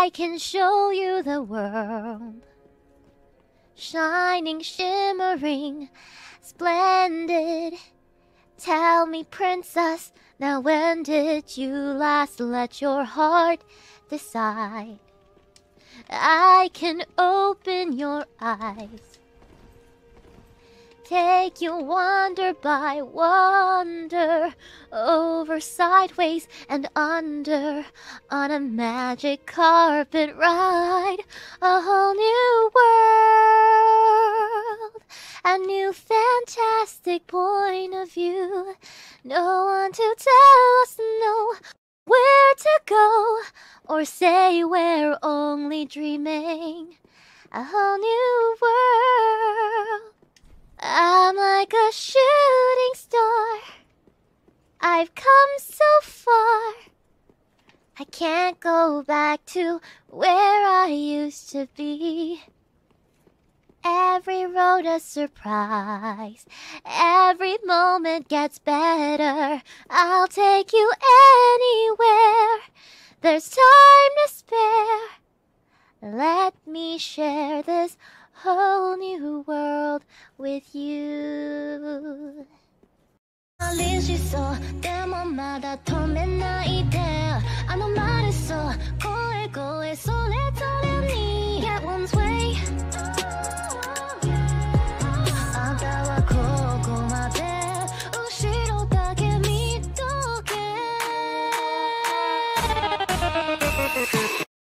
I can show you the world, shining, shimmering, splendid. Tell me, princess, now when did you last let your heart decide? I can open your eyes, take you wonder by wonder, over, sideways, and under, on a magic carpet ride. A whole new world, a new fantastic point of view. No one to tell us no, where to go, or say we're only dreaming. A whole new world. I'm like a shooting star, I've come so far, I can't go back to where I used to be. Every road a surprise, every moment gets better. I'll take you anywhere, there's time to spare. Let me share this whole new world with you. 恋しそうでもまだ止めないであのマルソ声それぞれに Get one's way